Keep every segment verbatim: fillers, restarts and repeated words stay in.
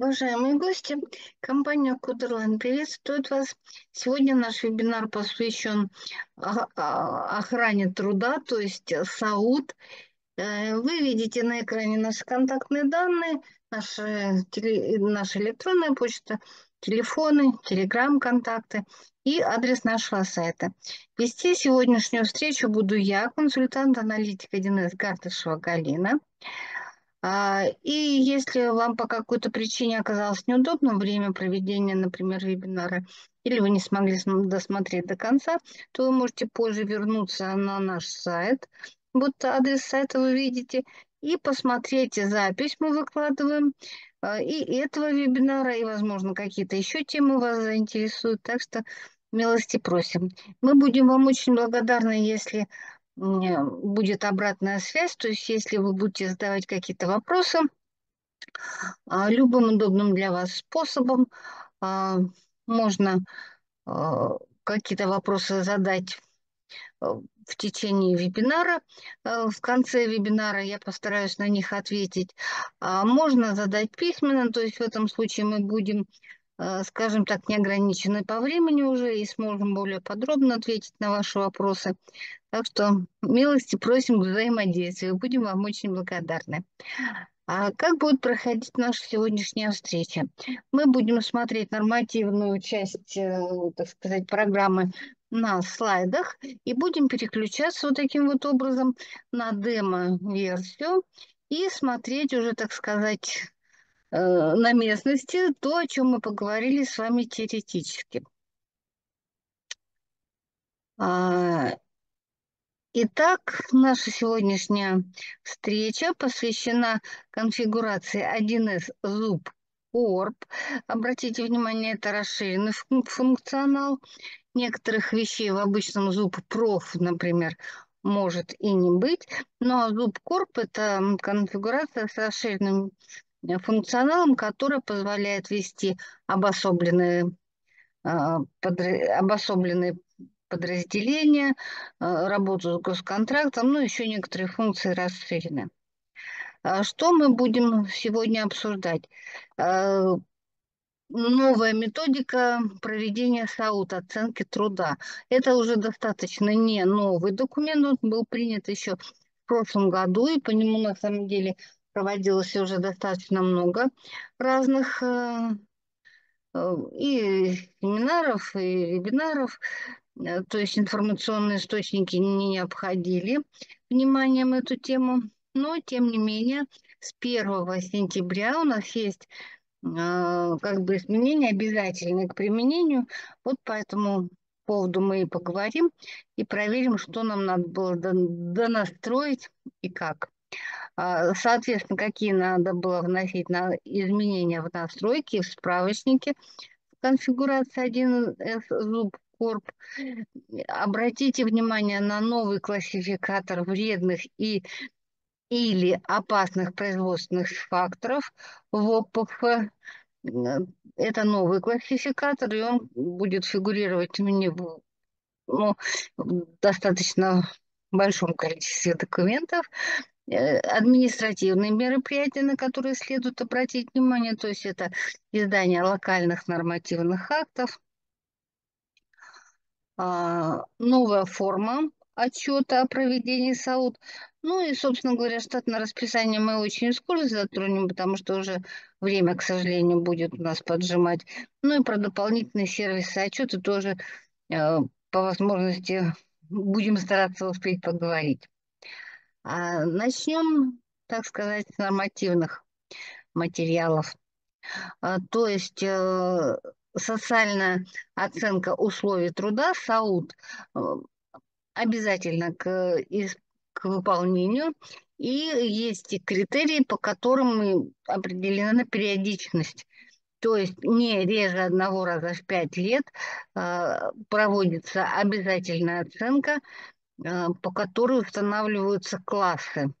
Уважаемые гости, компания Кодерлайн приветствует вас. Сегодня наш вебинар посвящен охране труда, то есть СОУТ. Вы видите на экране наши контактные данные, наши, теле, наша электронная почта, телефоны, телеграм-контакты и адрес нашего сайта. Вести сегодняшнюю встречу буду я, консультант-аналитик один эс Гардышева Галина. И если вам по какой-то причине оказалось неудобно время проведения, например, вебинара, или вы не смогли досмотреть до конца, то вы можете позже вернуться на наш сайт. Вот адрес сайта вы видите. И посмотрите запись, мы выкладываем и этого вебинара, и, возможно, какие-то еще темы вас заинтересуют. Так что милости просим. Мы будем вам очень благодарны, если будет обратная связь, то есть если вы будете задавать какие-то вопросы любым удобным для вас способом, можно какие-то вопросы задать в течение вебинара. В конце вебинара я постараюсь на них ответить. Можно задать письменно, то есть в этом случае мы будем, скажем так, неограничены по времени уже и сможем более подробно ответить на ваши вопросы. Так что милости просим к взаимодействию. Будем вам очень благодарны. А как будет проходить наша сегодняшняя встреча? Мы будем смотреть нормативную часть, так сказать, программы на слайдах и будем переключаться вот таким вот образом на демо-версию и смотреть уже, так сказать, на местности то, о чем мы поговорили с вами теоретически. Итак, наша сегодняшняя встреча посвящена конфигурации один эс:зуп корп. Обратите внимание, это расширенный функционал. Некоторых вещей в обычном зуп-проф, например, может и не быть, но зуп-корп – это конфигурация с расширенным функционалом, который позволяет вести обособленные, обособленные подразделения, работу с госконтрактом, ну, еще некоторые функции расширены. Что мы будем сегодня обсуждать? Новая методика проведения СОУТ, оценки труда. Это уже достаточно не новый документ, он был принят еще в прошлом году, и по нему, на самом деле, проводилось уже достаточно много разных э, э, и семинаров, и вебинаров, э, то есть информационные источники не обходили вниманием эту тему, но, тем не менее, с первого сентября у нас есть э, как бы изменения обязательные к применению, вот по этому поводу мы и поговорим, и проверим, что нам надо было донастроить и как. Соответственно, какие надо было вносить на изменения в настройки, в справочнике конфигурации один эс:зуп корп. Обратите внимание на новый классификатор вредных и или опасных производственных факторов в о пэ эф. Это новый классификатор, и он будет фигурировать в меню, ну, достаточно большом количестве документов. Административные мероприятия, на которые следует обратить внимание, то есть это издание локальных нормативных актов, новая форма отчета о проведении СОУТ. Ну и, собственно говоря, штатное расписание мы очень скоро затронем, потому что уже время, к сожалению, будет у нас поджимать. Ну и про дополнительные сервисы отчета тоже по возможности будем стараться успеть поговорить. Начнем, так сказать, с нормативных материалов. То есть социальная оценка условий труда, СОУТ, обязательно к, к выполнению. И есть и критерии, по которым определена периодичность. То есть не реже одного раза в пять лет проводится обязательная оценка, по которой устанавливаются классы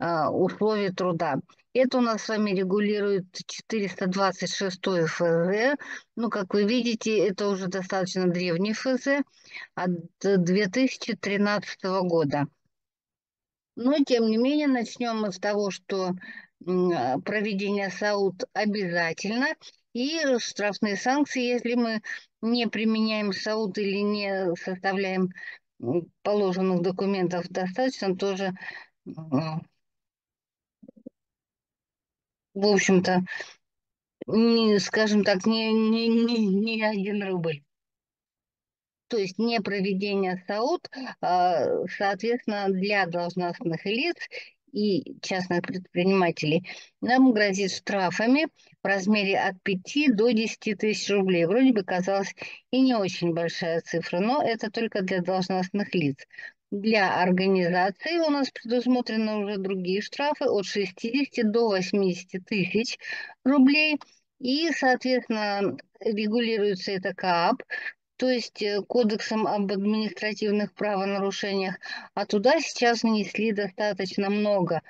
условий труда. Это у нас с вами регулирует четыреста двадцать шесть эф зэ. Ну, как вы видите, это уже достаточно древний эф зэ от две тысячи тринадцатого года. Но, тем не менее, начнем мы с того, что проведения СОУТ обязательно. И штрафные санкции, если мы не применяем СОУТ или не составляем положенных документов достаточно, тоже, в общем-то, скажем так, не, не, не, не один рубль. То есть не проведение СОУТ, соответственно, для должностных лиц и частных предпринимателей нам грозит штрафами в размере от пяти до десяти тысяч рублей. Вроде бы казалось и не очень большая цифра, но это только для должностных лиц. Для организации у нас предусмотрены уже другие штрафы от шестидесяти до восьмидесяти тысяч рублей. И, соответственно, регулируется это КоАП, то есть Кодексом об административных правонарушениях, а туда сейчас внесли достаточно много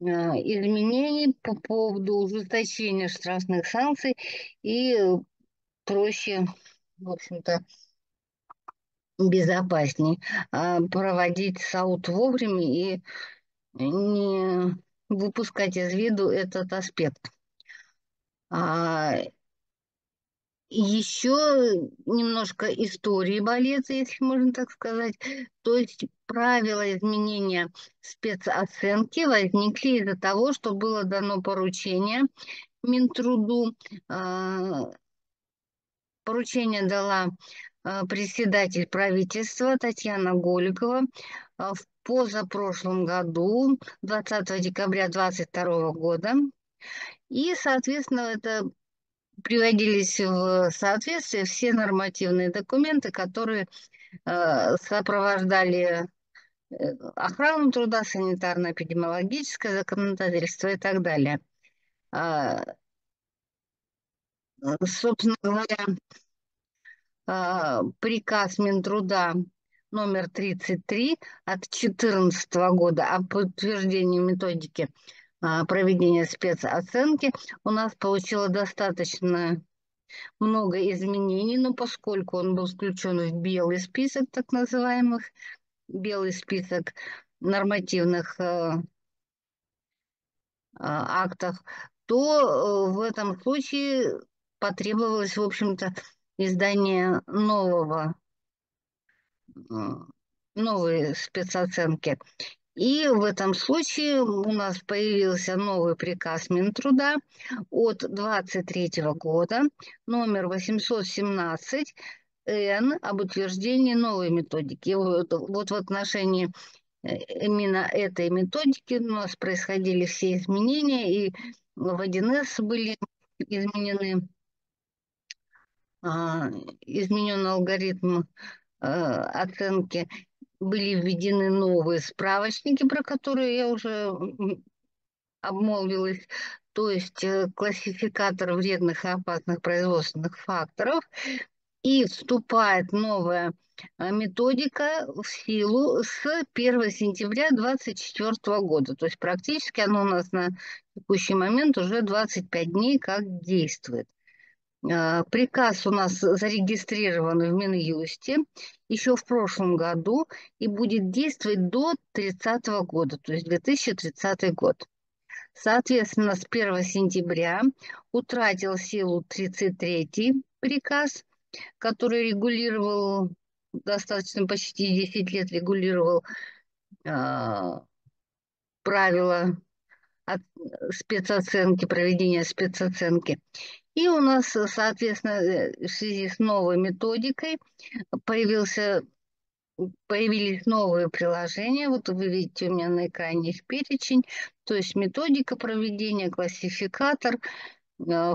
э, изменений по поводу ужесточения штрафных санкций и проще, в общем-то, безопасней э, проводить СОУТ вовремя и не выпускать из виду этот аспект. А, Еще немножко истории балета, если можно так сказать. То есть правила изменения спецоценки возникли из-за того, что было дано поручение Минтруду. Поручение дала председатель правительства Татьяна Голикова в позапрошлом году, двадцатого декабря две тысячи двадцать второго года. И, соответственно, это... приводились в соответствие все нормативные документы, которые э, сопровождали охрану труда, санитарно-эпидемиологическое законодательство и так далее. Э, собственно говоря, э, приказ Минтруда номер тридцать три от две тысячи четырнадцатого года о подтверждении методики проведение спецоценки у нас получило достаточно много изменений, но поскольку он был включен в белый список так называемых, белый список нормативных э, актов, то в этом случае потребовалось, в общем-то, издание нового, новой спецоценки. И в этом случае у нас появился новый приказ Минтруда от две тысячи двадцать третьего года, номер восемьсот семнадцать Н, об утверждении новой методики. Вот, вот в отношении именно этой методики у нас происходили все изменения, и в один эс были изменены, изменен алгоритм оценки, были введены новые справочники, про которые я уже обмолвилась, то есть классификатор вредных и опасных производственных факторов, и вступает новая методика в силу с первого сентября две тысячи двадцать четвёртого года. То есть практически она у нас на текущий момент уже двадцать пять дней как действует. Приказ у нас зарегистрирован в Минюсте еще в прошлом году и будет действовать до тридцатого года, то есть две тысячи тридцатый год. Соответственно, с первого сентября утратил силу тридцать третий приказ, который регулировал, достаточно почти десять лет регулировал э, правила от спецоценки, проведения спецоценки. И у нас, соответственно, в связи с новой методикой появился, появились новые приложения. Вот вы видите, у меня на экране их перечень. То есть методика проведения, классификатор,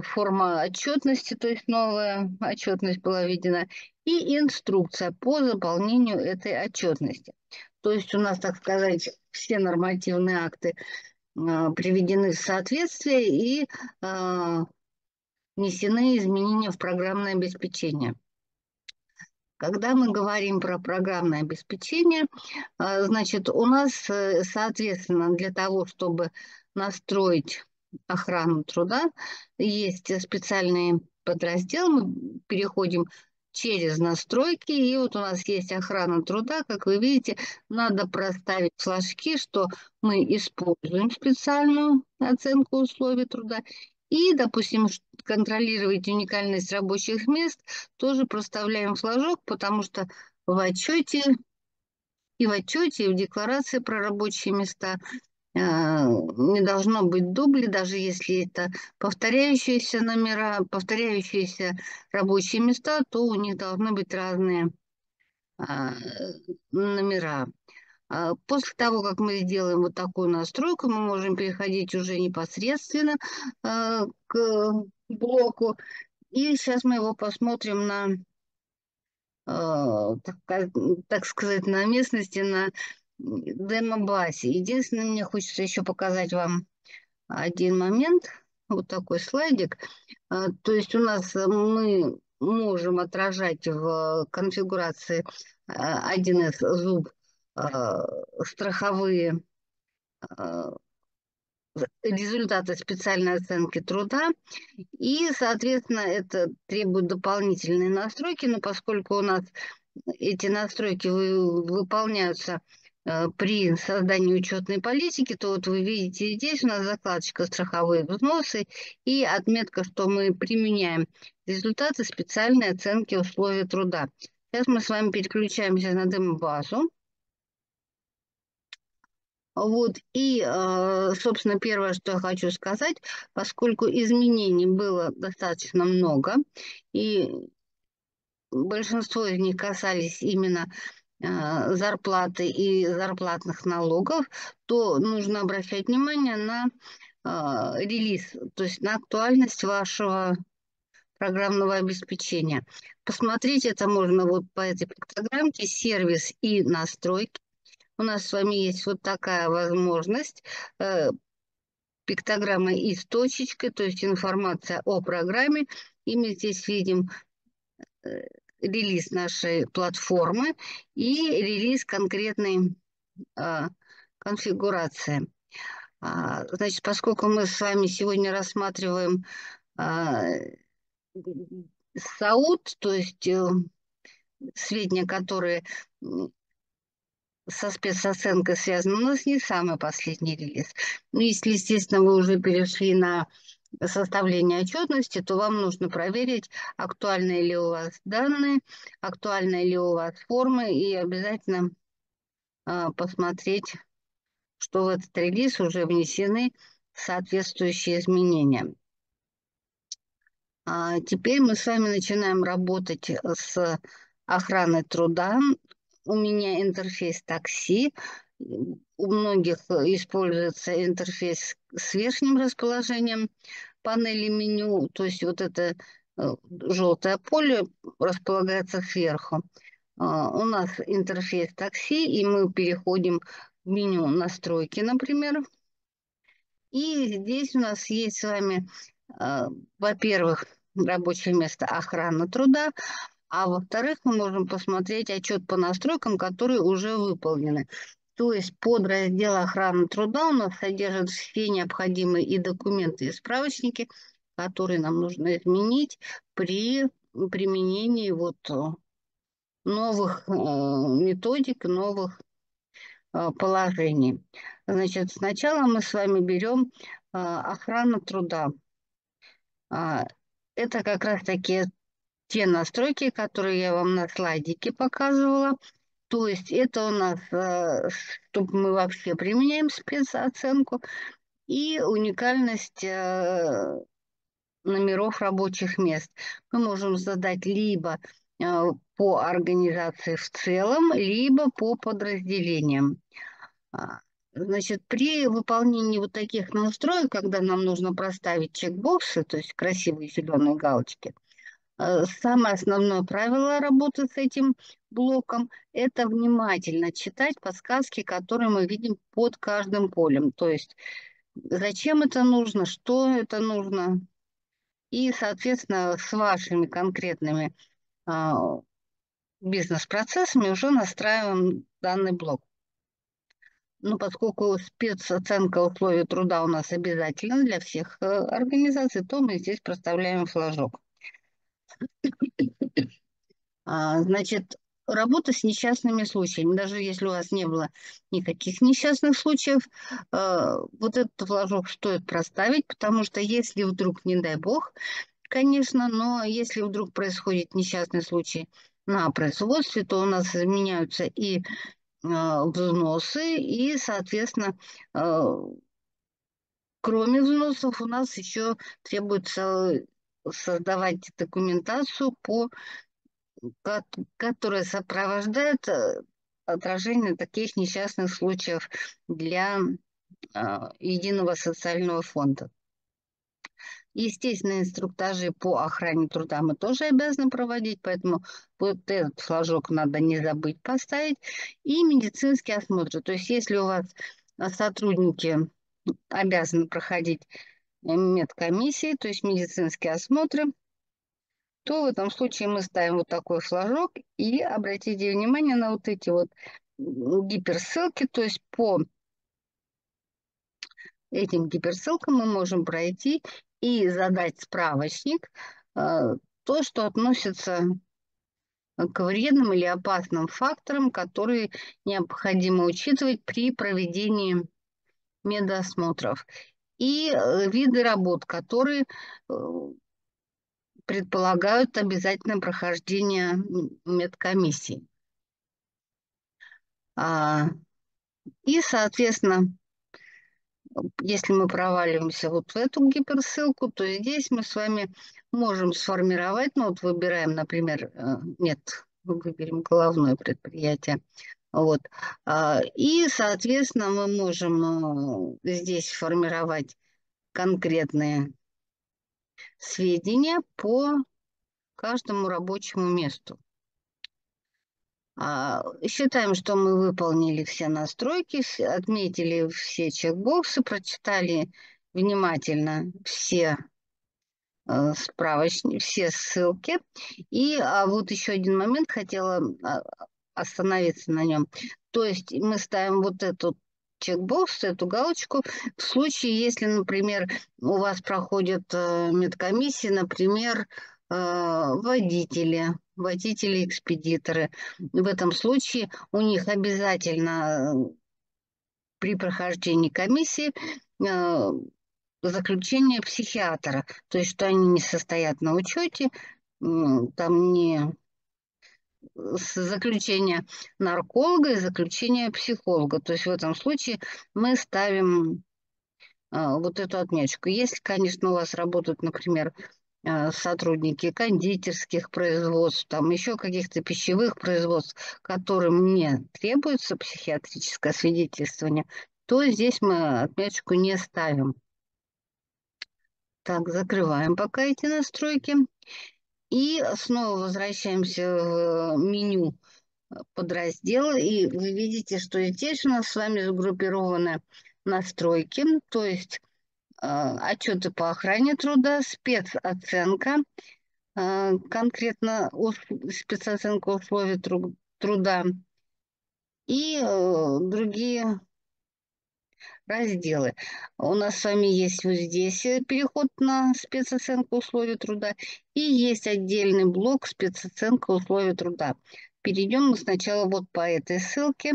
форма отчетности, то есть новая отчетность была введена, и инструкция по заполнению этой отчетности. То есть у нас, так сказать, все нормативные акты приведены в соответствие и внесены изменения в программное обеспечение. Когда мы говорим про программное обеспечение, значит, у нас, соответственно, для того, чтобы настроить охрану труда, есть специальный подраздел. Мы переходим через настройки. И вот у нас есть охрана труда. Как вы видите, надо проставить флажки, что мы используем специальную оценку условий труда. И, допустим, контролировать уникальность рабочих мест, тоже проставляем флажок, потому что в отчете и в отчете, и в декларации про рабочие места э, не должно быть дублей, даже если это повторяющиеся номера, повторяющиеся рабочие места, то у них должны быть разные э, номера. После того, как мы сделаем вот такую настройку, мы можем переходить уже непосредственно э, к блоку. И сейчас мы его посмотрим на, э, так, так сказать, на местности, на демо-базе. Единственное, мне хочется еще показать вам один момент, вот такой слайдик. Э, то есть у нас мы можем отражать в конфигурации один эс зуп страховые результаты специальной оценки труда. И, соответственно, это требует дополнительной настройки, но поскольку у нас эти настройки выполняются при создании учетной политики, то вот вы видите здесь у нас закладочка «Страховые взносы» и отметка, что мы применяем результаты специальной оценки условий труда. Сейчас мы с вами переключаемся на демо-базу. Вот, и, собственно, первое, что я хочу сказать, поскольку изменений было достаточно много, и большинство из них касались именно зарплаты и зарплатных налогов, то нужно обращать внимание на релиз, то есть на актуальность вашего программного обеспечения. Посмотреть это можно вот по этой пиктограммке «Сервис и настройки». У нас с вами есть вот такая возможность, э, пиктограмма и с точечкой, то есть информация о программе. И мы здесь видим э, релиз нашей платформы и релиз конкретной э, конфигурации. А, значит, поскольку мы с вами сегодня рассматриваем э, СОУТ, то есть э, сведения, которые... со спецоценкой связано, у нас не самый последний релиз. Ну, если, естественно, вы уже перешли на составление отчетности, то вам нужно проверить, актуальны ли у вас данные, актуальны ли у вас формы, и обязательно э, посмотреть, что в этот релиз уже внесены соответствующие изменения. А теперь мы с вами начинаем работать с охраной труда. У меня интерфейс такси, у многих используется интерфейс с верхним расположением панели меню, то есть вот это желтое поле располагается сверху. У нас интерфейс такси, и мы переходим в меню настройки, например. И здесь у нас есть с вами, во-первых, рабочее место охрана труда, а во-вторых, мы можем посмотреть отчет по настройкам, которые уже выполнены. То есть подраздел охраны труда у нас содержит все необходимые и документы, и справочники, которые нам нужно изменить при применении вот новых методик, новых положений. Значит, сначала мы с вами берем охрану труда. Это как раз таки те настройки, которые я вам на слайдике показывала. То есть это у нас, чтобы мы вообще применяем спецоценку, и уникальность номеров рабочих мест. Мы можем задать либо по организации в целом, либо по подразделениям. Значит, при выполнении вот таких настроек, когда нам нужно проставить чекбоксы, то есть красивые зеленые галочки, самое основное правило работы с этим блоком – это внимательно читать подсказки, которые мы видим под каждым полем. То есть зачем это нужно, что это нужно. И, соответственно, с вашими конкретными а, бизнес-процессами уже настраиваем данный блок. Но поскольку спецоценка условий труда у нас обязательна для всех организаций, то мы здесь проставляем флажок. Значит, работа с несчастными случаями. Даже если у вас не было никаких несчастных случаев, вот этот флажок стоит проставить, потому что если вдруг, не дай бог, конечно, но если вдруг происходит несчастный случай на производстве, то у нас изменяются и взносы, и, соответственно, кроме взносов у нас еще требуется создавать документацию, по которая сопровождает отражение таких несчастных случаев для единого социального фонда. Естественно, инструктажи по охране труда мы тоже обязаны проводить, поэтому вот этот флажок надо не забыть поставить. И медицинские осмотры. То есть если у вас сотрудники обязаны проходить медкомиссии, то есть медицинские осмотры, то в этом случае мы ставим вот такой флажок. И обратите внимание на вот эти вот гиперссылки. То есть по этим гиперссылкам мы можем пройти и задать справочник, то, что относится к вредным или опасным факторам, которые необходимо учитывать при проведении медосмотров. И виды работ, которые предполагают обязательное прохождение медкомиссии. И, соответственно, если мы проваливаемся вот в эту гиперссылку, то здесь мы с вами можем сформировать, ну вот выбираем, например, нет, выберем головное предприятие. Вот. И, соответственно, мы можем здесь сформировать конкретные сведения по каждому рабочему месту. Считаем, что мы выполнили все настройки, отметили все чекбоксы, прочитали внимательно все справочники, все ссылки. И а вот еще один момент хотела остановиться на нем. То есть мы ставим вот этот чекбокс, эту галочку, в случае, если, например, у вас проходят медкомиссии, например, водители, водители-экспедиторы. В этом случае у них обязательно при прохождении комиссии заключение психиатра. То есть, что они не состоят на учете, там не заключение нарколога и заключение психолога. То есть, в этом случае мы ставим вот эту отметочку. Если, конечно, у вас работают, например, сотрудники кондитерских производств, там еще каких-то пищевых производств, которым не требуется психиатрическое свидетельствование, то здесь мы отметочку не ставим. Так, закрываем пока эти настройки. И снова возвращаемся в меню подраздела. И вы видите, что здесь у нас с вами сгруппированы настройки, то есть отчеты по охране труда, спецоценка, конкретно спецоценка условий труда и другие разделы. У нас с вами есть вот здесь переход на спецоценку условий труда и есть отдельный блок спецоценка условий труда. Перейдем мы сначала вот по этой ссылке.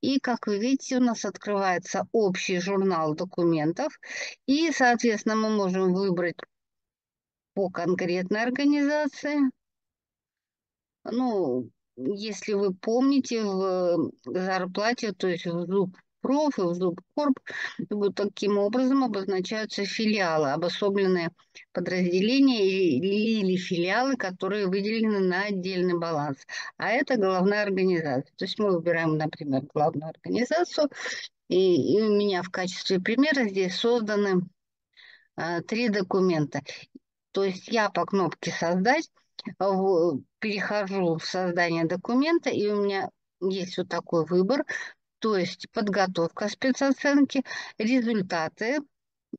И, как вы видите, у нас открывается общий журнал документов. И, соответственно, мы можем выбрать по конкретной организации. Ну, если вы помните, в зарплате, то есть в ЗУП-проф и в ЗУП-корп, вот таким образом обозначаются филиалы, обособленные подразделения или, или филиалы, которые выделены на отдельный баланс. А это главная организация. То есть мы выбираем, например, главную организацию. И, и у меня в качестве примера здесь созданы а, три документа. То есть я по кнопке «Создать» в, перехожу в создание документа, и у меня есть вот такой выбор. То есть подготовка спецоценки, результаты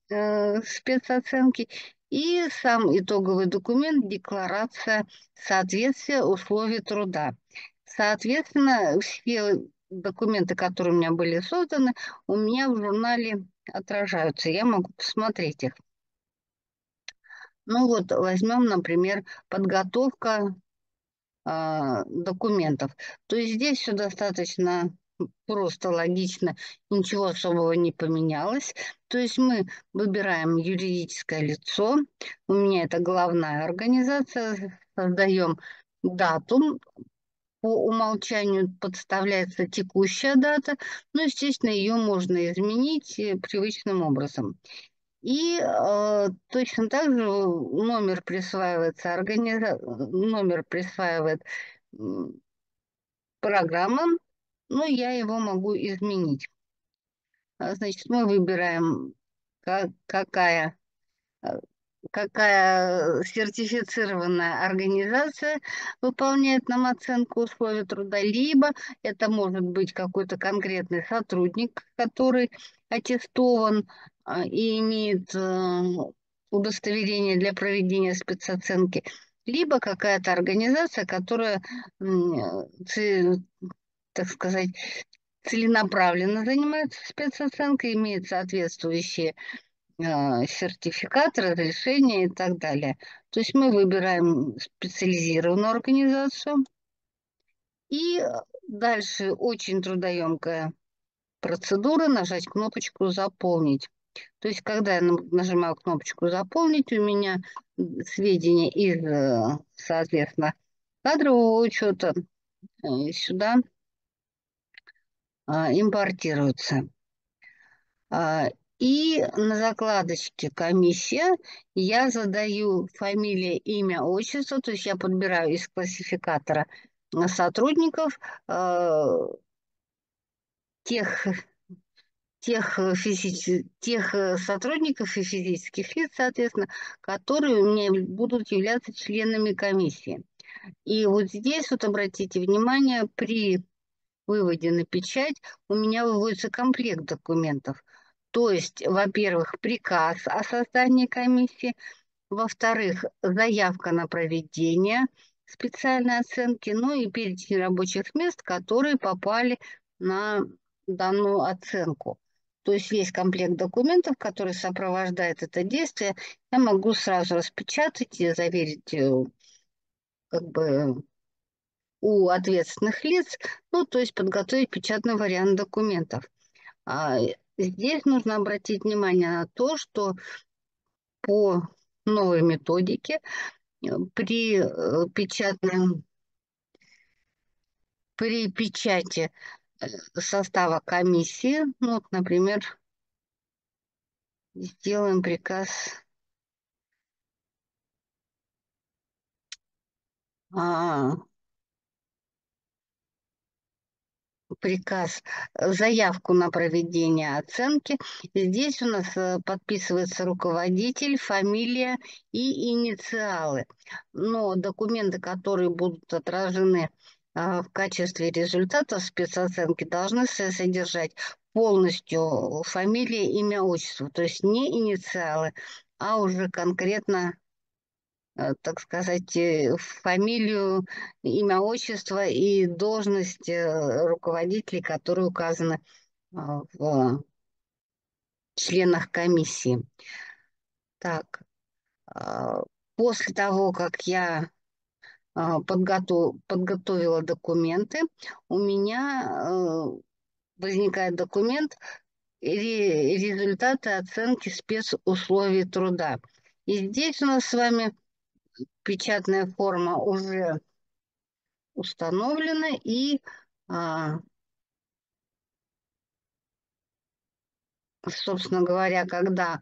э, спецоценки и сам итоговый документ, декларация соответствия условий труда. Соответственно, все документы, которые у меня были созданы, у меня в журнале отражаются. Я могу посмотреть их. Ну вот, возьмем, например, подготовка э, документов. То есть здесь все достаточно просто, логично, ничего особого не поменялось. То есть мы выбираем юридическое лицо, у меня это главная организация, создаем дату, по умолчанию подставляется текущая дата, но, естественно, ее можно изменить привычным образом. И э, точно так же номер присваивается, организа... номер присваивает программа, но я его могу изменить. Значит, мы выбираем, как, какая, какая сертифицированная организация выполняет нам оценку условий труда, либо это может быть какой-то конкретный сотрудник, который аттестован и имеет удостоверение для проведения спецоценки, либо какая-то организация, которая, так сказать, целенаправленно занимается спецоценкой, имеет соответствующие сертификат, разрешение и так далее. То есть мы выбираем специализированную организацию. И дальше очень трудоемкая процедура — нажать кнопочку «Заполнить». То есть когда я нажимаю кнопочку «Заполнить», у меня сведения из, соответственно, кадрового учета сюда импортируются. И на закладочке «Комиссия» я задаю фамилию, имя, отчество, то есть я подбираю из классификатора сотрудников э, тех, тех, физич... тех сотрудников и физических лиц, соответственно, которые у меня будут являться членами комиссии. И вот здесь, вот обратите внимание, при выводе на печать у меня выводится комплект документов. То есть, во-первых, приказ о создании комиссии, во-вторых, заявка на проведение специальной оценки, ну и перечень рабочих мест, которые попали на данную оценку. То есть весь комплект документов, который сопровождает это действие, я могу сразу распечатать и заверить как бы у ответственных лиц, ну то есть подготовить печатный вариант документов. Здесь нужно обратить внимание на то, что по новой методике при печатном, при печати состава комиссии, ну, вот, например, сделаем приказ а, приказ, заявку на проведение оценки. Здесь у нас подписывается руководитель, фамилия и инициалы. Но документы, которые будут отражены в качестве результатов спецоценки, должны содержать полностью фамилию, имя, отчество. То есть не инициалы, а уже конкретно, так сказать, фамилию, имя, отчество и должность руководителей, которые указаны в членах комиссии. Так, после того, как я подготов, подготовила документы, у меня возникает документ «Результаты оценки спецусловий труда». И здесь у нас с вами печатная форма уже установлена, и а, собственно говоря, когда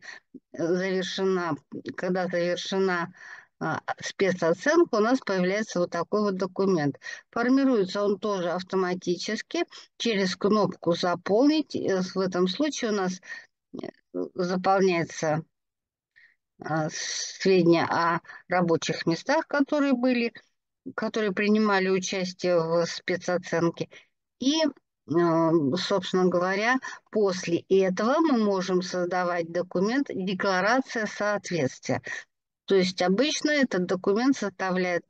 завершена, когда завершена а, спецоценка, у нас появляется вот такой вот документ. Формируется он тоже автоматически через кнопку «Заполнить». В этом случае у нас заполняется сведения о рабочих местах, которые были, которые принимали участие в спецоценке. И, собственно говоря, после этого мы можем создавать документ «Декларация соответствия». То есть обычно этот документ составляет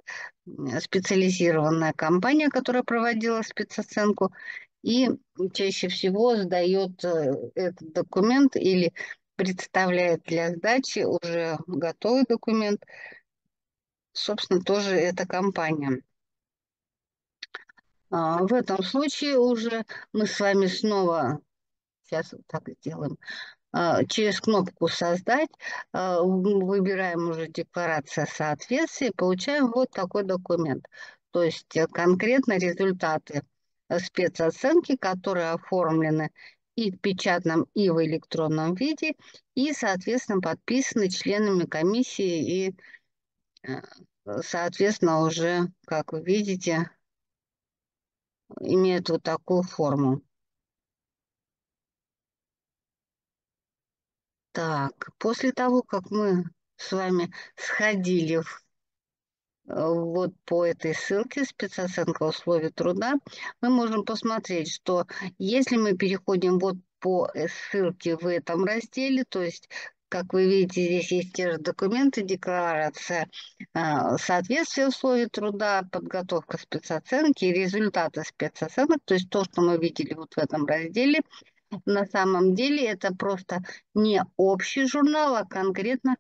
специализированная компания, которая проводила спецоценку, и чаще всего сдает этот документ или представляет для сдачи уже готовый документ, собственно, тоже эта компания. В этом случае уже мы с вами снова, сейчас вот так сделаем, через кнопку «Создать» выбираем уже декларация соответствия, получаем вот такой документ. То есть конкретно результаты спецоценки, которые оформлены и в печатном, и в электронном виде, и, соответственно, подписаны членами комиссии и, соответственно, уже, как вы видите, имеют вот такую форму. Так, после того, как мы с вами сходили в, вот по этой ссылке «Спецоценка условий труда», мы можем посмотреть, что если мы переходим вот по ссылке в этом разделе, то есть, как вы видите, здесь есть те же документы, декларация соответствия условий труда, подготовка спецоценки, результаты спецоценок, то есть то, что мы видели вот в этом разделе. На самом деле это просто не общий журнал, а конкретно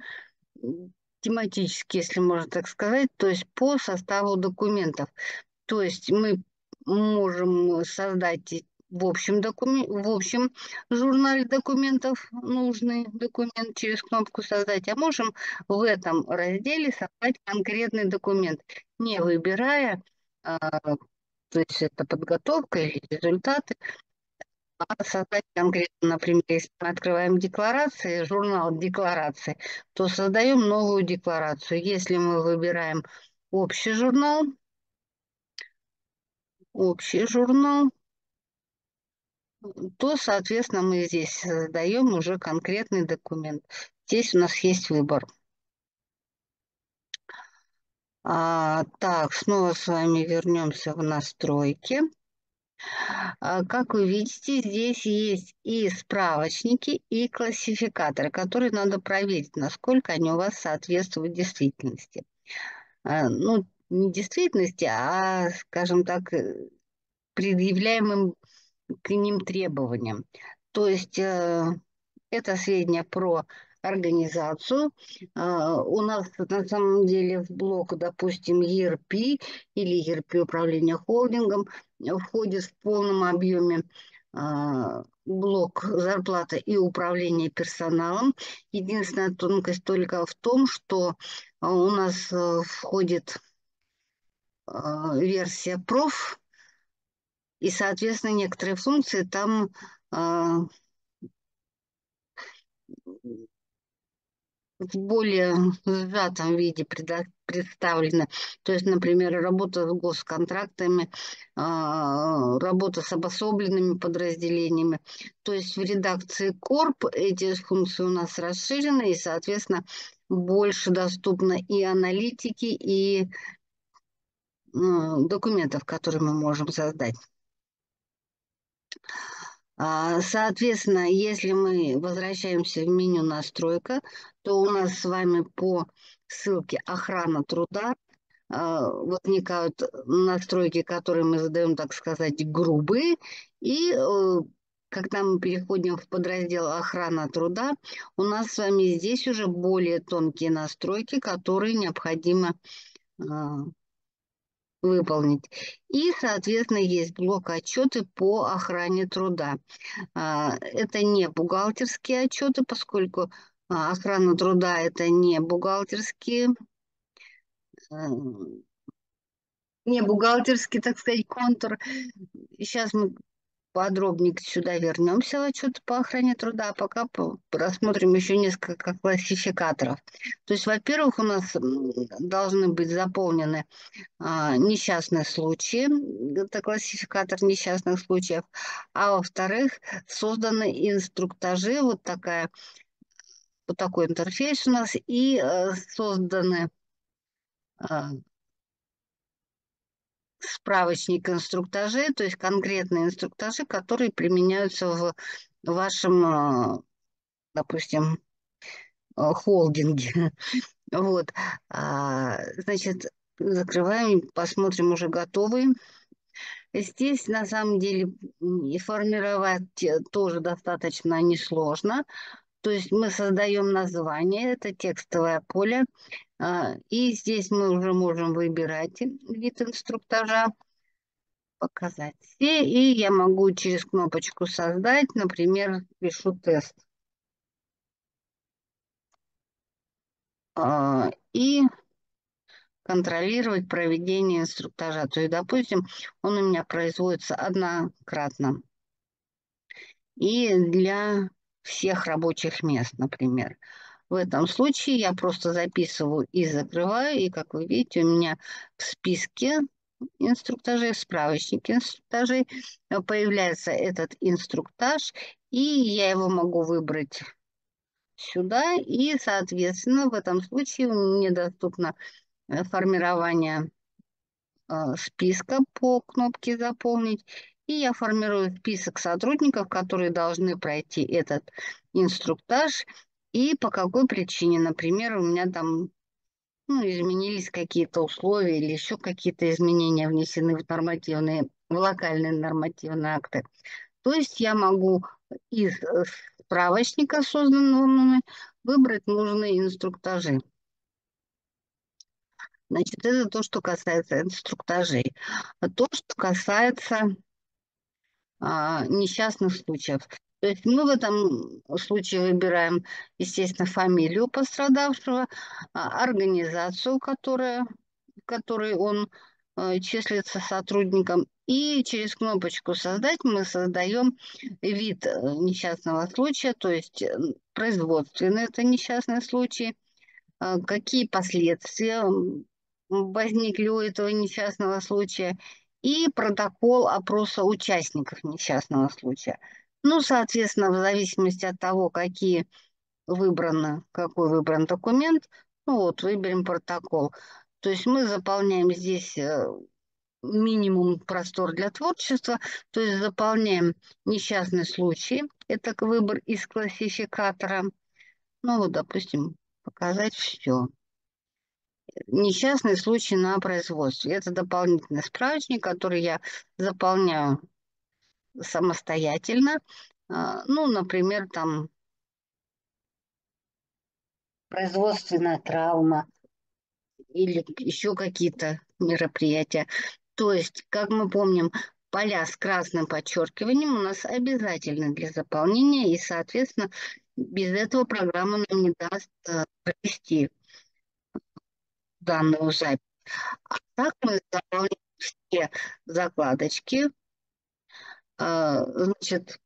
тематический, если можно так сказать, то есть по составу документов. То есть мы можем создать в общем, докумен... в общем журнале документов нужный документ через кнопку «Создать», а можем в этом разделе создать конкретный документ, не выбирая, а, то есть это подготовка или результаты, а создать конкретно, например, если мы открываем декларации, журнал декларации, то создаем новую декларацию. Если мы выбираем общий журнал, общий журнал, то, соответственно, мы здесь создаем уже конкретный документ. Здесь у нас есть выбор. А, так, снова с вами вернемся в настройки. Как вы видите, здесь есть и справочники, и классификаторы, которые надо проверить, насколько они у вас соответствуют действительности. Ну, не действительности, а, скажем так, предъявляемым к ним требованиям. То есть это сведения про организацию. У нас на самом деле в блок, допустим, и эр пи или и эр пи управление холдингом входит в полном объеме блок зарплата и управление персоналом. Единственная тонкость только в том, что у нас входит версия проф, и, соответственно, некоторые функции там в более сжатом виде представлены. То есть, например, работа с госконтрактами, работа с обособленными подразделениями. То есть в редакции «Корп» эти функции у нас расширены, и, соответственно, больше доступно и аналитики, и документов, которые мы можем создать. Соответственно, если мы возвращаемся в меню «Настройка», то у нас с вами по ссылке «Охрана труда» возникают настройки, которые мы задаем, так сказать, грубые. И когда мы переходим в подраздел «Охрана труда», у нас с вами здесь уже более тонкие настройки, которые необходимо выполнить. И, соответственно, есть блок «Отчеты по охране труда». Это не бухгалтерские отчеты, поскольку охрана труда – это не бухгалтерские, не бухгалтерский, так сказать, контур. Сейчас мы подробнее сюда вернемся в отчеты по охране труда, а пока рассмотрим еще несколько классификаторов. То есть, во-первых, у нас должны быть заполнены а, несчастные случаи, это классификатор несчастных случаев, а во-вторых, созданы инструктажи, вот, такая, вот такой интерфейс у нас, и а, созданы а, справочник инструктажей, то есть конкретные инструктажи, которые применяются в вашем, допустим, холдинге. Вот. Значит, закрываем, посмотрим уже готовый. Здесь, на самом деле, формировать тоже достаточно несложно. То есть мы создаем название, это текстовое поле. И здесь мы уже можем выбирать вид инструктажа, показать все, и я могу через кнопочку создать, например, пишу тест. И контролировать проведение инструктажа. То есть, допустим, он у меня производится однократно. И для всех рабочих мест, например. В этом случае я просто записываю и закрываю. И, как вы видите, у меня в списке инструктажей, в справочнике инструктажей появляется этот инструктаж. И я его могу выбрать сюда. И, соответственно, в этом случае мне доступно формирование списка по кнопке «Заполнить». И я формирую список сотрудников, которые должны пройти этот инструктаж. И по какой причине, например, у меня там ну, изменились какие-то условия или еще какие-то изменения внесены в нормативные, в локальные нормативные акты. То есть я могу из справочника, созданного мной, выбрать нужные инструктажи. Значит, это то, что касается инструктажей. То, что касается а, несчастных случаев. То есть мы в этом случае выбираем, естественно, фамилию пострадавшего, а, организацию, которая, в которой он а, числится сотрудником. И через кнопочку «Создать» мы создаем вид несчастного случая, то есть производственный это несчастный случай, а, какие последствия возникли у этого несчастного случая, и протокол опроса участников несчастного случая. Ну, соответственно, в зависимости от того, какие выбраны, какой выбран документ, ну вот, выберем протокол. То есть мы заполняем здесь минимум простор для творчества, то есть заполняем несчастный случай, это выбор из классификатора. Ну, вот, допустим, показать все. Несчастный случай на производстве. Это дополнительный справочник, который я заполняю самостоятельно. Ну, например, там производственная травма или еще какие-то мероприятия. То есть, как мы помним, поля с красным подчеркиванием у нас обязательны для заполнения, и, соответственно, без этого программа нам не даст провести данную запись. А так мы заполняем все закладочки, значит,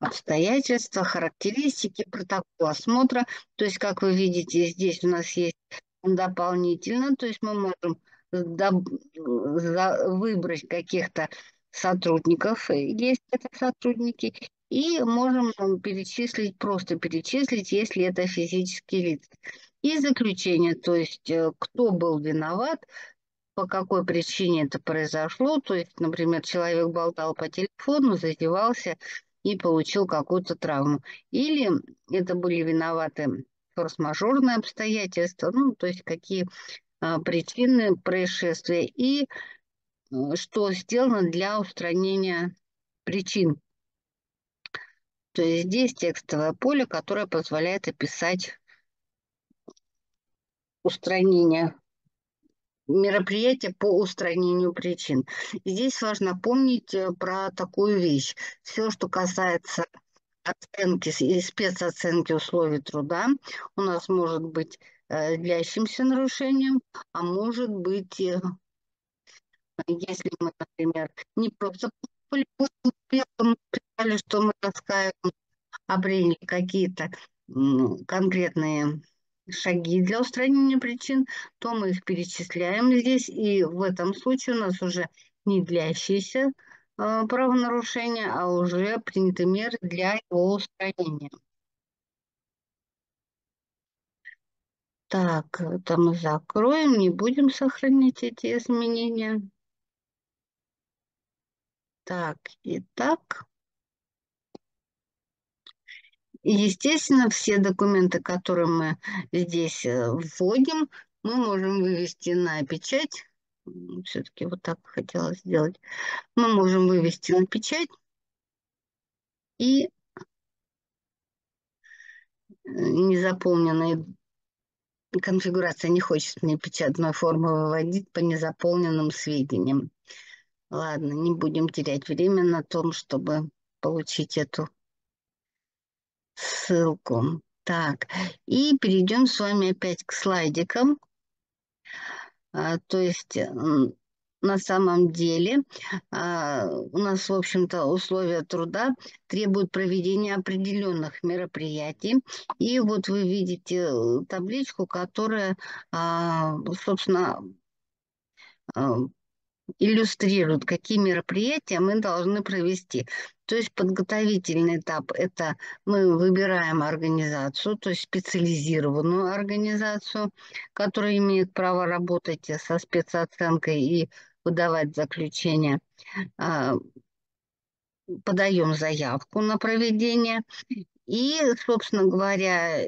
обстоятельства, характеристики, протокол осмотра. То есть, как вы видите, здесь у нас есть дополнительно, то есть мы можем выбрать каких-то сотрудников, есть это сотрудники, и можем перечислить, просто перечислить, если это физические лица. И заключение, то есть кто был виноват, по какой причине это произошло. То есть, например, человек болтал по телефону, задевался и получил какую-то травму. Или это были виноваты форс-мажорные обстоятельства, ну, то есть какие а, причины происшествия и а, что сделано для устранения причин. То есть здесь текстовое поле, которое позволяет описать устранение, мероприятия по устранению причин. Здесь важно помнить про такую вещь. Все, что касается оценки и спецоценки условий труда, у нас может быть длящимся нарушением, а может быть, если мы, например, не просто сказали, что мы раскаиваем, а приняли какие-то конкретные шаги для устранения причин, то мы их перечисляем здесь, и в этом случае у нас уже не длящиеся э, правонарушения, а уже приняты меры для его устранения. Так, это мы закроем, не будем сохранять эти изменения. Так, и так. Естественно, все документы, которые мы здесь вводим, мы можем вывести на печать. Все-таки вот так хотелось сделать. Мы можем вывести на печать. И незаполненная конфигурация не хочет мне печатную форму выводить по незаполненным сведениям. Ладно, не будем терять время на том, чтобы получить эту ссылку. Так, и перейдем с вами опять к слайдикам. А, то есть на самом деле а, у нас, в общем-то, условия труда требуют проведения определенных мероприятий. И вот вы видите табличку, которая, а, собственно, а, иллюстрирует, какие мероприятия мы должны провести. То есть подготовительный этап – это мы выбираем организацию, то есть специализированную организацию, которая имеет право работать со спецоценкой и выдавать заключение. Подаем заявку на проведение. И, собственно говоря,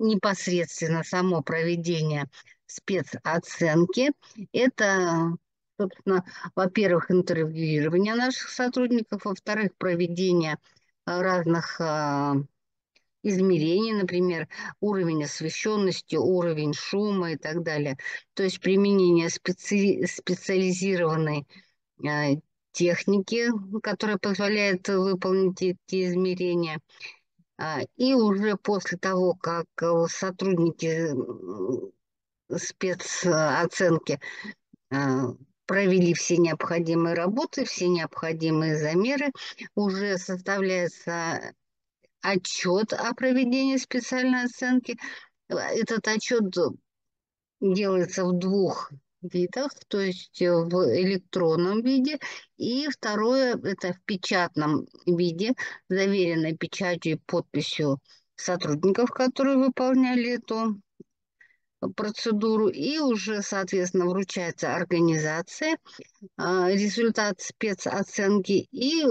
непосредственно само проведение спецоценки – это... Собственно, во-первых, интервьюирование наших сотрудников, во-вторых, проведение разных а, измерений, например, уровень освещенности, уровень шума и так далее. То есть применение специ- специализированной а, техники, которая позволяет выполнить эти измерения. А, и уже после того, как сотрудники спецоценки а, провели все необходимые работы, все необходимые замеры, уже составляется отчет о проведении специальной оценки. Этот отчет делается в двух видах, то есть в электронном виде, и второе – это в печатном виде, заверенной печатью и подписью сотрудников, которые выполняли эту процедуру, и уже, соответственно, вручается организация, результат спецоценки, и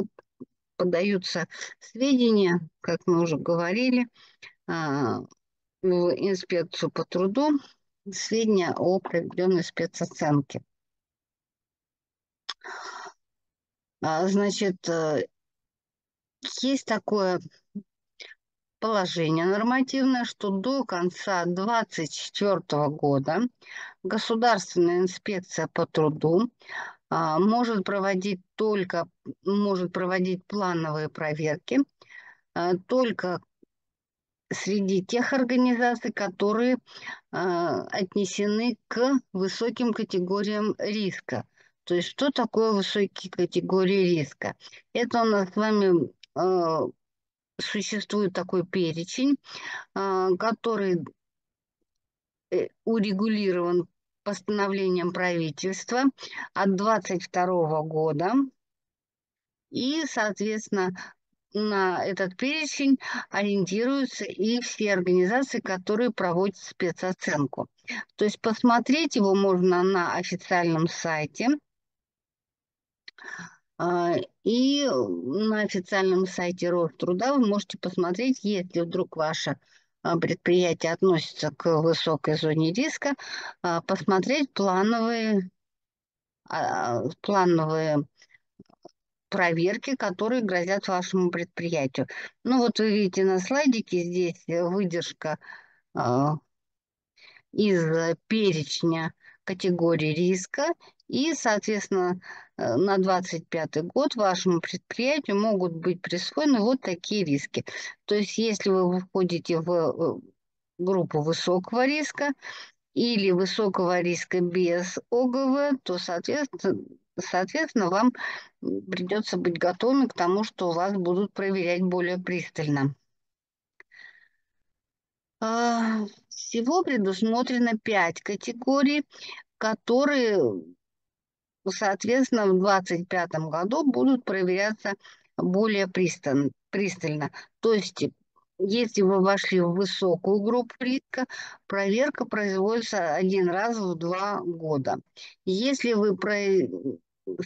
подаются сведения, как мы уже говорили, в инспекцию по труду, сведения о проведенной спецоценке. Значит, есть такое положение нормативное, что до конца две тысячи двадцать четвёртого года Государственная инспекция по труду а, может проводить только может проводить плановые проверки а, только среди тех организаций, которые а, отнесены к высоким категориям риска. То есть что такое высокие категории риска? Это у нас с вами а, существует такой перечень, который урегулирован постановлением правительства от две тысячи двадцать второго года. И, соответственно, на этот перечень ориентируются и все организации, которые проводят спецоценку. То есть посмотреть его можно на официальном сайте. И на официальном сайте Роструда вы можете посмотреть, если вдруг ваше предприятие относится к высокой зоне риска, посмотреть плановые, плановые проверки, которые грозят вашему предприятию. Ну вот вы видите на слайдике здесь выдержка из перечня категории риска. И, соответственно, на две тысячи двадцать пятый год вашему предприятию могут быть присвоены вот такие риски. То есть, если вы входите в группу высокого риска или высокого риска без ОГВ, то, соответственно, соответственно вам придется быть готовыми к тому, что вас будут проверять более пристально. Всего предусмотрено пять категорий, которые... Соответственно, в две тысячи двадцать пятом году будут проверяться более пристально. То есть, если вы вошли в высокую группу риска, проверка производится один раз в два года. Если вы,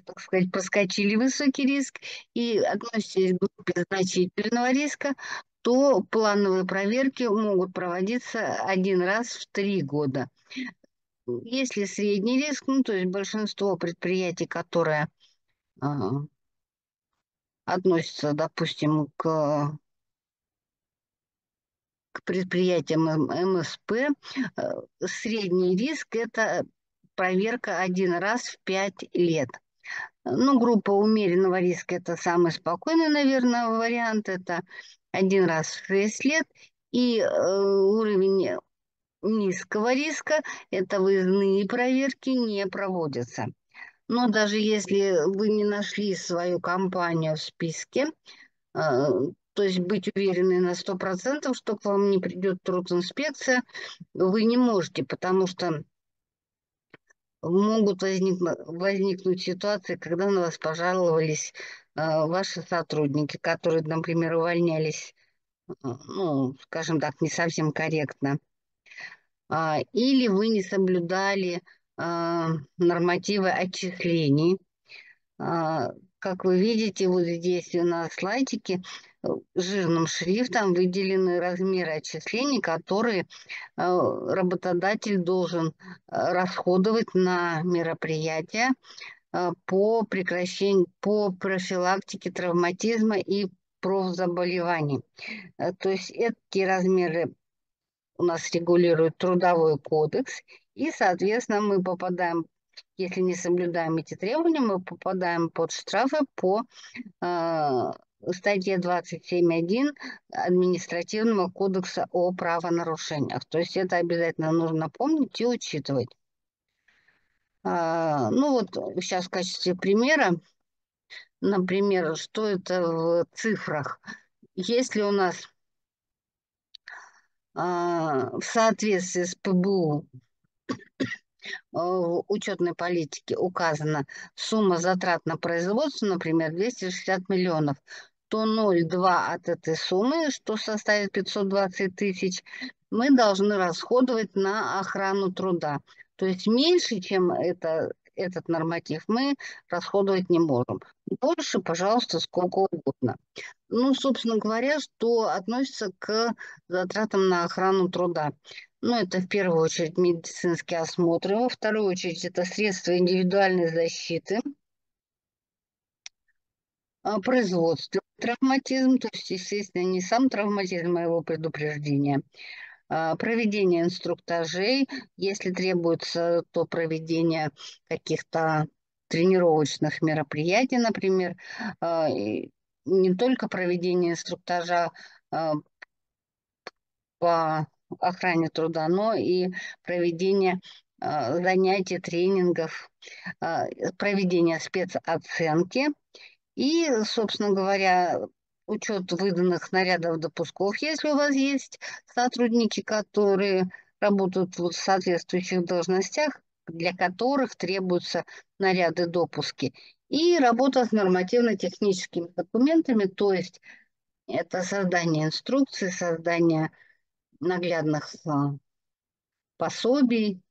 так сказать, проскочили высокий риск и относитесь к группе значительного риска, то плановые проверки могут проводиться один раз в три года. Если средний риск, ну, то есть большинство предприятий, которые э, относятся, допустим, к, к предприятиям эм эс пэ, э, средний риск – это проверка один раз в пять лет. Ну, группа умеренного риска – это самый спокойный, наверное, вариант. Это один раз в шесть лет. И э, уровень низкого риска – это выездные проверки не проводятся. Но даже если вы не нашли свою компанию в списке, э, то есть быть уверены на сто процентов, что к вам не придет трудинспекция, вы не можете, потому что могут возникнуть, возникнуть ситуации, когда на вас пожаловались э, ваши сотрудники, которые, например, увольнялись, э, ну, скажем так, не совсем корректно. Э, или вы не соблюдали э, нормативы отчислений. Э, как вы видите, вот здесь на слайдике жирным шрифтом выделены размеры отчислений, которые работодатель должен расходовать на мероприятия по прекращению, по профилактике травматизма и профзаболеваний. То есть эти размеры у нас регулирует Трудовой кодекс, и, соответственно, мы попадаем, если не соблюдаем эти требования, мы попадаем под штрафы по статья двадцать семь точка один Административного кодекса о правонарушениях. То есть это обязательно нужно помнить и учитывать. А, ну вот сейчас в качестве примера, например, что это в цифрах. Если у нас а, в соответствии с ПБУ в учетной политике указана сумма затрат на производство, например, двести шестьдесят миллионов, то ноль целых две десятых от этой суммы, что составит пятьсот двадцать тысяч, мы должны расходовать на охрану труда. То есть меньше, чем это, этот норматив, мы расходовать не можем. Больше, пожалуйста, сколько угодно. Ну, собственно говоря, что относится к затратам на охрану труда. Ну, это в первую очередь медицинские осмотры, во вторую очередь это средства индивидуальной защиты, производственный травматизм, то есть, естественно, не сам травматизм, а его предупреждение, проведение инструктажей, если требуется, то проведение каких-то тренировочных мероприятий, например, не только проведение инструктажа по охране труда, но и проведение э, занятий, тренингов, э, проведение спецоценки и, собственно говоря, учет выданных нарядов допусков, если у вас есть сотрудники, которые работают в соответствующих должностях, для которых требуются наряды допуски, и работа с нормативно-техническими документами, то есть это создание инструкций, создание наглядных пособий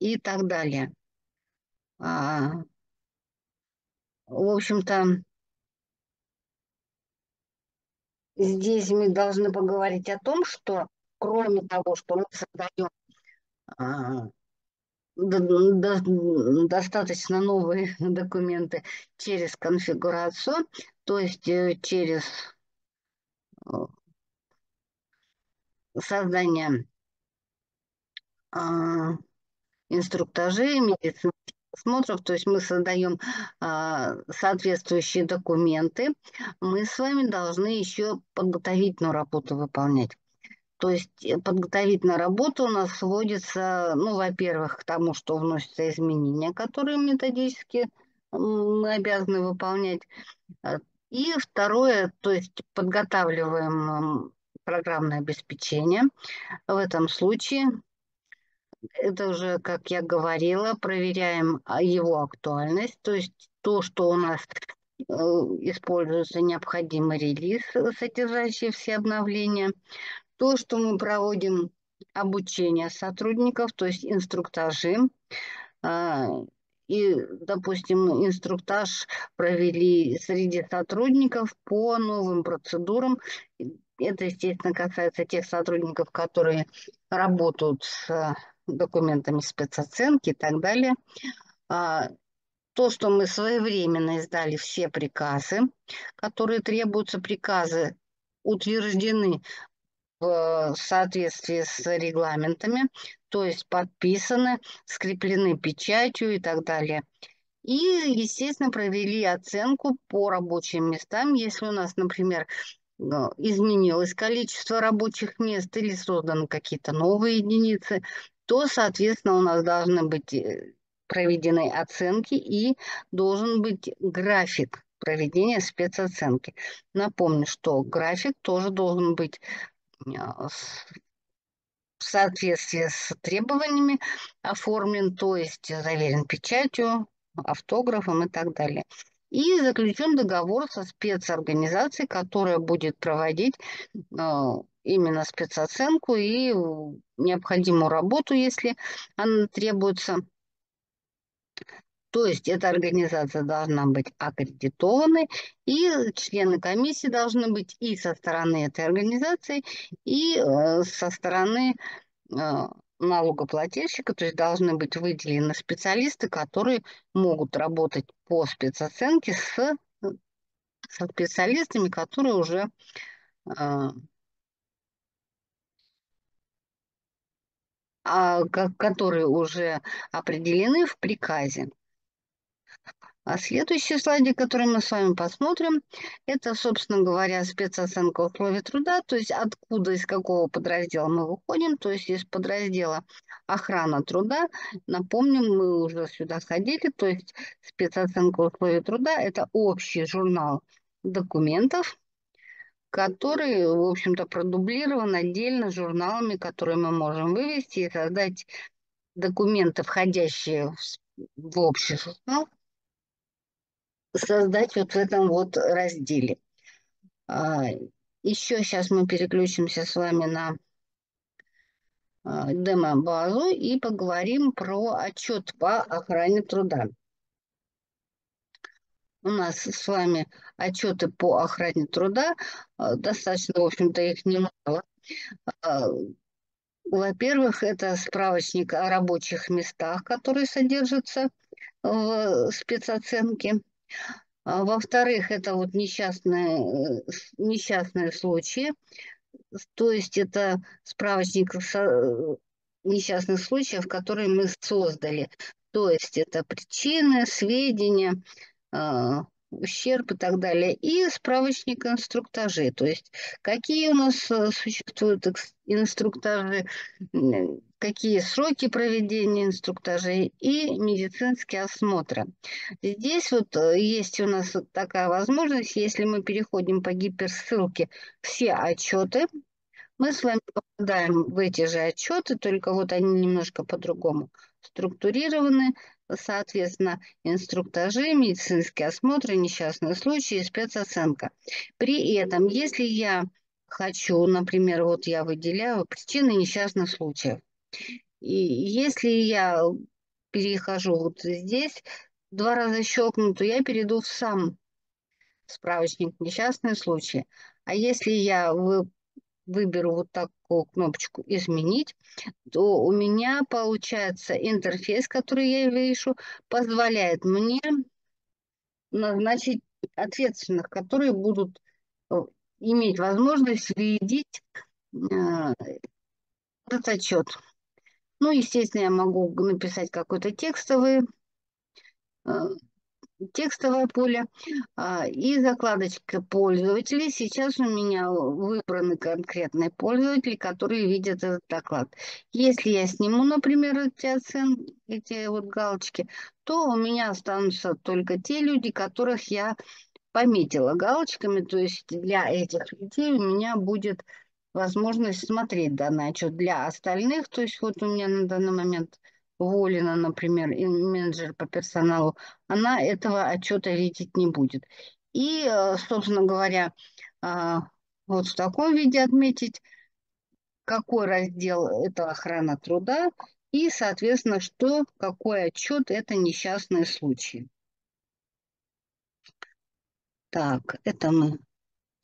и так далее. В общем-то, здесь мы должны поговорить о том, что кроме того, что мы создаем достаточно новые документы через конфигурацию, то есть через создание э, инструктажей, медицинских осмотров, то есть мы создаем э, соответствующие документы, мы с вами должны еще подготовительную работу выполнять. То есть подготовительная работа у нас сводится, ну, во-первых, к тому, что вносятся изменения, которые методически мы обязаны выполнять. И второе, то есть подготавливаем программное обеспечение. В этом случае, это уже, как я говорила, проверяем его актуальность, то есть то, что у нас э, используется необходимый релиз, содержащий все обновления, то, что мы проводим обучение сотрудников, то есть инструктажи, э, и, допустим, инструктаж провели среди сотрудников по новым процедурам. Это, естественно, касается тех сотрудников, которые работают с документами спецоценки и так далее. То, что мы своевременно издали все приказы, которые требуются, приказы утверждены в соответствии с регламентами, то есть подписаны, скреплены печатью и так далее. И, естественно, провели оценку по рабочим местам. Если у нас, например, изменилось количество рабочих мест или созданы какие-то новые единицы, то, соответственно, у нас должны быть проведены оценки и должен быть график проведения спецоценки. Напомню, что график тоже должен быть в соответствии с требованиями оформлен, то есть заверен печатью, автографом и так далее. И заключен договор со спецорганизацией, которая будет проводить э, именно спецоценку и необходимую работу, если она требуется. То есть эта организация должна быть аккредитованной, и члены комиссии должны быть и со стороны этой организации, и э, со стороны э, налогоплательщика, то есть должны быть выделены специалисты, которые могут работать по спецоценке с, с специалистами, которые уже э, а, которые уже определены в приказе. А следующий слайд, который мы с вами посмотрим, это, собственно говоря, спецоценка условий труда, то есть откуда, из какого подраздела мы выходим, то есть из подраздела охрана труда. Напомним, мы уже сюда ходили, то есть спецоценка условий труда – это общий журнал документов, который, в общем-то, продублирован отдельно журналами, которые мы можем вывести и создать документы, входящие в общий журнал, создать вот в этом вот разделе. Еще сейчас мы переключимся с вами на демо-базу и поговорим про отчет по охране труда. У нас с вами отчеты по охране труда. Достаточно, в общем-то, их немало. Во-первых, это справочник о рабочих местах, который содержится в спецоценке. Во-вторых, это вот несчастные, несчастные случаи, то есть это справочник несчастных случаев, которые мы создали. То есть это причины, сведения, ущерб и так далее. И справочник инструктажей, то есть какие у нас существуют инструктажи, какие сроки проведения инструктажей и медицинские осмотры. Здесь вот есть у нас такая возможность, если мы переходим по гиперссылке «Все отчеты», мы с вами попадаем в эти же отчеты, только вот они немножко по-другому структурированы. Соответственно, инструктажи, медицинские осмотры, несчастные случаи, спецоценка. При этом, если я хочу, например, вот я выделяю причины несчастных случаев. И если я перехожу вот здесь, два раза щелкну, то я перейду в сам справочник «Несчастные случаи». А если я вы, выберу вот такую кнопочку «Изменить», то у меня получается интерфейс, который я вижу, позволяет мне назначить ответственных, которые будут иметь возможность следить э, этот отчет. Ну, естественно, я могу написать какое-то текстовое, э, текстовое поле. Э, и закладочка пользователей. Сейчас у меня выбраны конкретные пользователи, которые видят этот доклад. Если я сниму, например, эти оценки, эти вот галочки, то у меня останутся только те люди, которых я пометила галочками. То есть для этих людей у меня будет возможность смотреть данный отчет. Для остальных, то есть вот у меня на данный момент Волина, например, и менеджер по персоналу, она этого отчета видеть не будет. И, собственно говоря, вот в таком виде отметить, какой раздел это охрана труда и, соответственно, что, какой отчет это несчастные случаи. Так, это мы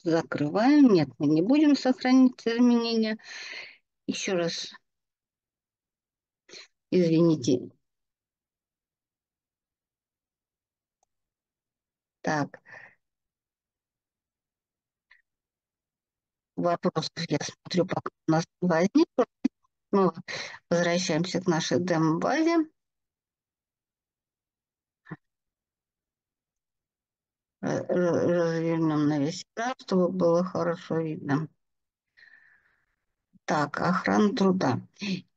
закрываем. Нет, мы не будем сохранить изменения. Еще раз. Извините. Так. Вопрос, я смотрю, пока у нас возник. Мы возвращаемся к нашей демо-базе. развернем на весь экран, чтобы было хорошо видно. Так, охрана труда.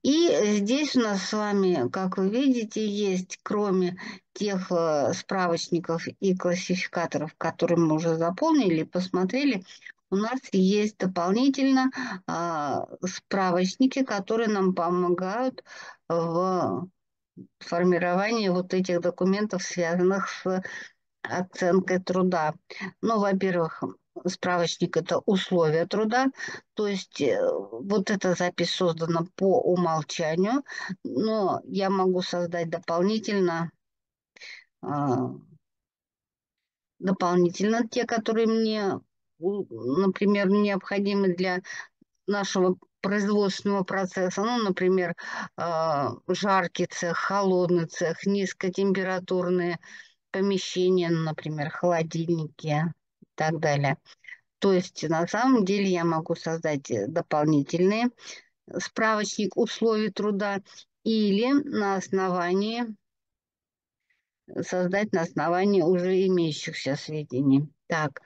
И здесь у нас с вами, как вы видите, есть, кроме тех справочников и классификаторов, которые мы уже заполнили, посмотрели, у нас есть дополнительно а, справочники, которые нам помогают в формировании вот этих документов, связанных с оценкой труда. Ну, во-первых, справочник – это условия труда, то есть вот эта запись создана по умолчанию, но я могу создать дополнительно, дополнительно те, которые мне, например, необходимы для нашего производственного процесса, ну, например, жаркий цех, холодный цех, низкотемпературные помещения, например, холодильники, и так далее. То есть на самом деле я могу создать дополнительный справочник условий труда или на основании создать на основании уже имеющихся сведений. Так,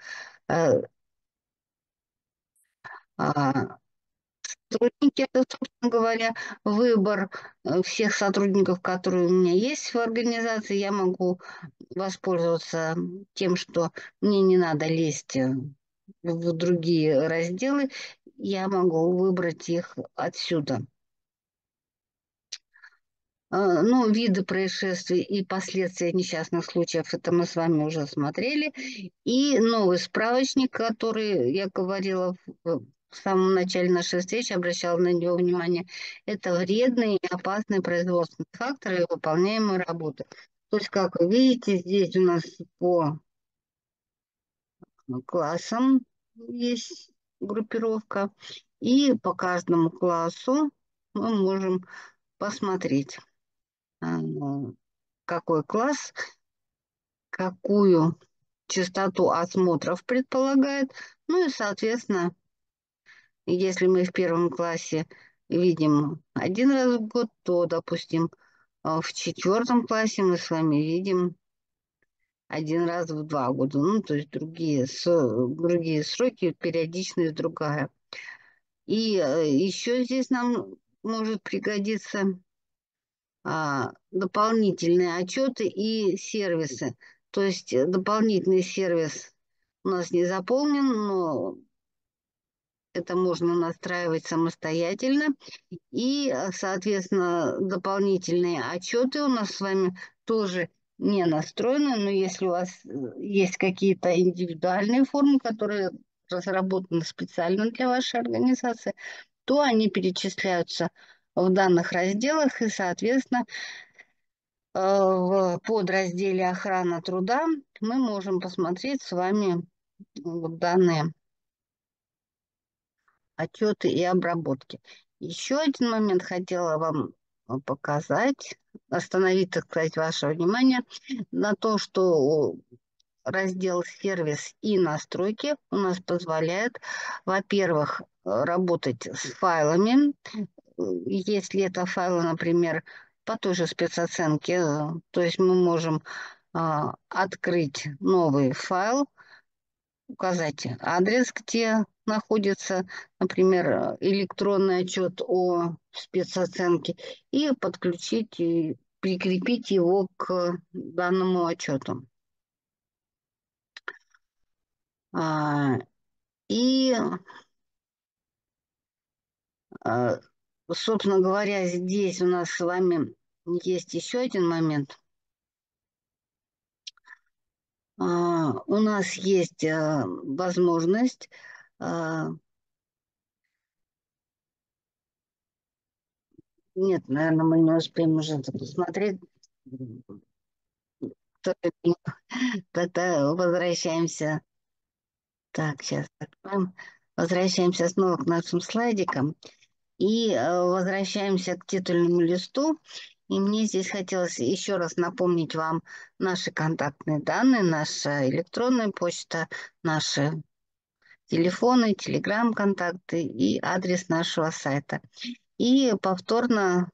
сотрудники, это, собственно говоря, выбор всех сотрудников, которые у меня есть в организации. Я могу воспользоваться тем, что мне не надо лезть в другие разделы. Я могу выбрать их отсюда. Ну, виды происшествий и последствия несчастных случаев, это мы с вами уже смотрели. И новый справочник, который я говорила в... в самом начале нашей встречи, обращала на него внимание, это вредные и опасные производственные факторы и выполняемые работы. То есть, как вы видите, здесь у нас по классам есть группировка, и по каждому классу мы можем посмотреть, какой класс, какую частоту осмотров предполагает, ну и, соответственно, если мы в первом классе видим один раз в год, то, допустим, в четвертом классе мы с вами видим один раз в два года. Ну, то есть другие, другие сроки, периодичность другая. И еще здесь нам может пригодиться дополнительные отчеты и сервисы. То есть дополнительный сервис у нас не заполнен, но... это можно настраивать самостоятельно. И, соответственно, дополнительные отчеты у нас с вами тоже не настроены. Но если у вас есть какие-то индивидуальные формы, которые разработаны специально для вашей организации, то они перечисляются в данных разделах. И, соответственно, в подразделе «Охрана труда» мы можем посмотреть с вами данные отчеты и обработки. Еще один момент хотела вам показать, остановить, так сказать, ваше внимание на то, что раздел «Сервис и настройки» у нас позволяет, во-первых, работать с файлами, если это файлы, например, по той же спецоценке, то есть мы можем открыть новый файл, указать адрес, где находится, например, электронный отчет о спецоценке, и подключить и прикрепить его к данному отчету. И, собственно говоря, здесь у нас с вами есть еще один момент. У нас есть возможность Нет, наверное, мы не успеем уже это посмотреть. Тогда возвращаемся. Так, сейчас откроем. Возвращаемся снова к нашим слайдикам. И возвращаемся к титульному листу. И мне здесь хотелось еще раз напомнить вам наши контактные данные, наша электронная почта, наши телефоны, телеграм-контакты и адрес нашего сайта. И повторно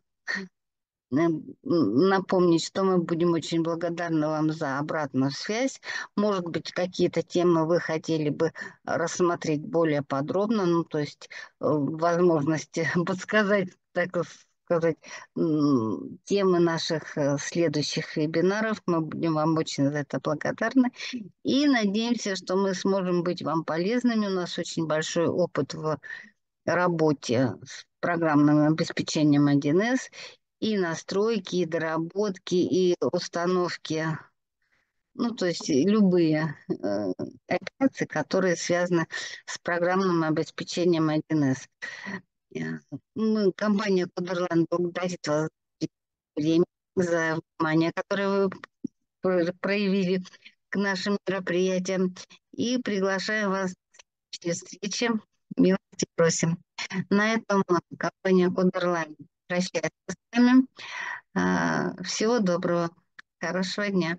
напомнить, что мы будем очень благодарны вам за обратную связь. Может быть, какие-то темы вы хотели бы рассмотреть более подробно, ну, то есть возможности подсказать, так сказать, темы наших следующих вебинаров. Мы будем вам очень за это благодарны. И надеемся, что мы сможем быть вам полезными. У нас очень большой опыт в работе с программным обеспечением один эс. И настройки, и доработки, и установки, ну, то есть любые э, операции, которые связаны с программным обеспечением один эс. Мы, компания Кодерлайн, благодарит вас за внимание, которое вы проявили к нашим мероприятиям, и приглашаем вас на встречи. Милости просим. На этом компания Кодерлайн прощается с вами. Всего доброго, хорошего дня.